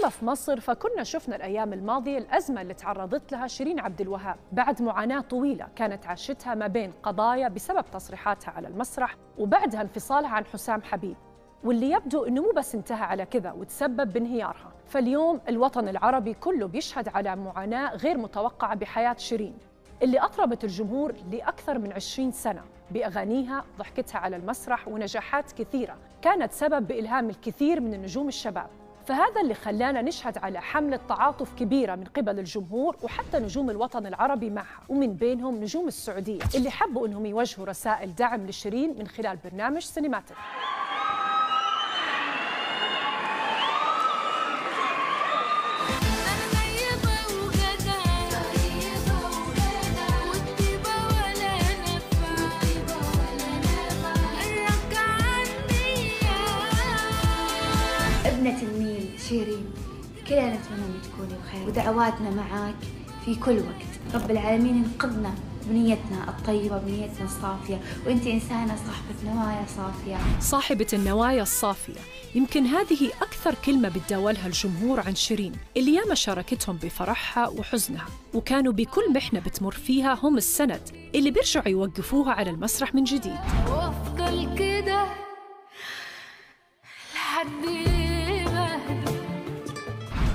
أما في مصر فكنا شفنا الأيام الماضية الأزمة اللي تعرضت لها شيرين عبد الوهاب بعد معاناة طويلة كانت عاشتها ما بين قضايا بسبب تصريحاتها على المسرح وبعدها انفصالها عن حسام حبيب، واللي يبدو أنه مو بس انتهى على كذا وتسبب بانهيارها. فاليوم الوطن العربي كله بيشهد على معاناة غير متوقعة بحياة شيرين اللي أطربت الجمهور لأكثر من 20 سنة بأغانيها، ضحكتها على المسرح، ونجاحات كثيرة كانت سبب بإلهام الكثير من النجوم الشباب. فهذا اللي خلانا نشهد على حملة تعاطف كبيرة من قبل الجمهور وحتى نجوم الوطن العربي معها، ومن بينهم نجوم السعودية اللي حبوا أنهم يوجهوا رسائل دعم لشيرين من خلال برنامج سينماتيك. ابنة الميل شيرين، كلنا نتمنى أن تكوني بخير، ودعواتنا معك في كل وقت. رب العالمين انقذنا بنيتنا الطيبة، بنيتنا الصافية، وانت إنسانة صاحبة نوايا صافية. صاحبة النوايا الصافية، يمكن هذه أكثر كلمة بتداولها الجمهور عن شيرين اللي ياما شاركتهم بفرحها وحزنها، وكانوا بكل محنة بتمر فيها هم السند اللي بيرجعوا يوقفوها على المسرح من جديد. وأفضل كده لحد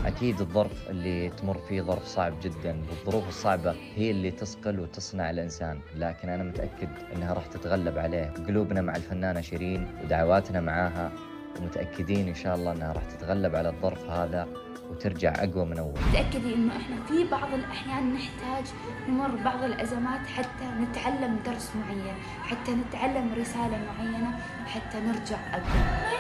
أكيد الظرف اللي تمر فيه ظرف صعب جداً، والظروف الصعبة هي اللي تصقل وتصنع الإنسان، لكن أنا متأكد أنها راح تتغلب عليه. قلوبنا مع الفنانة شيرين ودعواتنا معاها، ومتأكدين إن شاء الله أنها راح تتغلب على الظرف هذا وترجع أقوى من أول. تأكدي أنه إحنا في بعض الأحيان نحتاج نمر بعض الأزمات حتى نتعلم درس معين، حتى نتعلم رسالة معينة، حتى نرجع أقوى.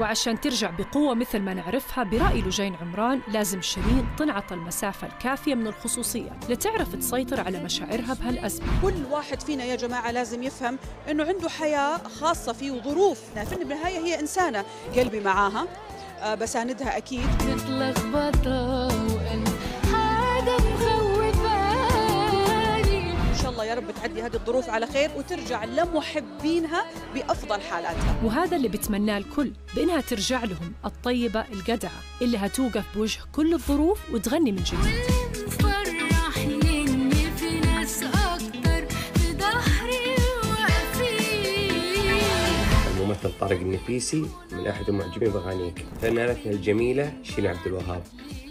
وعشان ترجع بقوة مثل ما نعرفها، برأي لجين عمران لازم شيرين تنعطى المسافة الكافية من الخصوصية لتعرف تسيطر على مشاعرها بهالأزمة. كل واحد فينا يا جماعة لازم يفهم أنه عنده حياة خاصة فيه وظروف، في النهاية هي إنسانة، قلبي معاها، بساندها أكيد. يا رب تعدي هذه الظروف على خير وترجع لمحبينها بأفضل حالاتها، وهذا اللي بتمناه الكل، بأنها ترجع لهم الطيبة الجدعة اللي هتوقف بوجه كل الظروف وتغني من جديد. الممثل طارق النفيسي من أحد معجبين بأغانيك. فنانتنا الجميلة شيرين عبد الوهاب،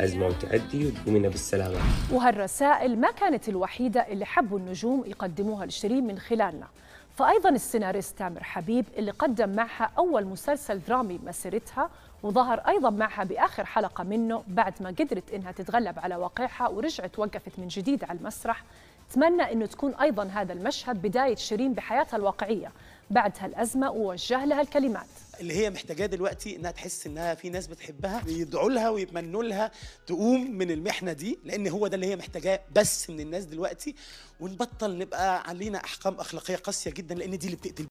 أزمة وتعدي وتقومينا بالسلامة. وهالرسائل ما كانت الوحيدة اللي حبوا النجوم يقدموها لشيرين من خلالنا، فأيضا السيناريست تامر حبيب اللي قدم معها أول مسلسل درامي بمسيرتها، وظهر أيضا معها بآخر حلقة منه بعد ما قدرت إنها تتغلب على واقعها ورجعت وقفت من جديد على المسرح. تمنى إنه تكون أيضا هذا المشهد بداية شيرين بحياتها الواقعية بعد هالأزمة، ووجه لها الكلمات اللي هي محتاجاه دلوقتي، انها تحس انها في ناس بتحبها بيدعوا لها ويتمنوا لها تقوم من المحنه دي، لان هو ده اللي هي محتاجاه بس من الناس دلوقتي، ونبطل نبقى علينا احكام اخلاقيه قاسيه جدا، لان دي اللي بتقتل.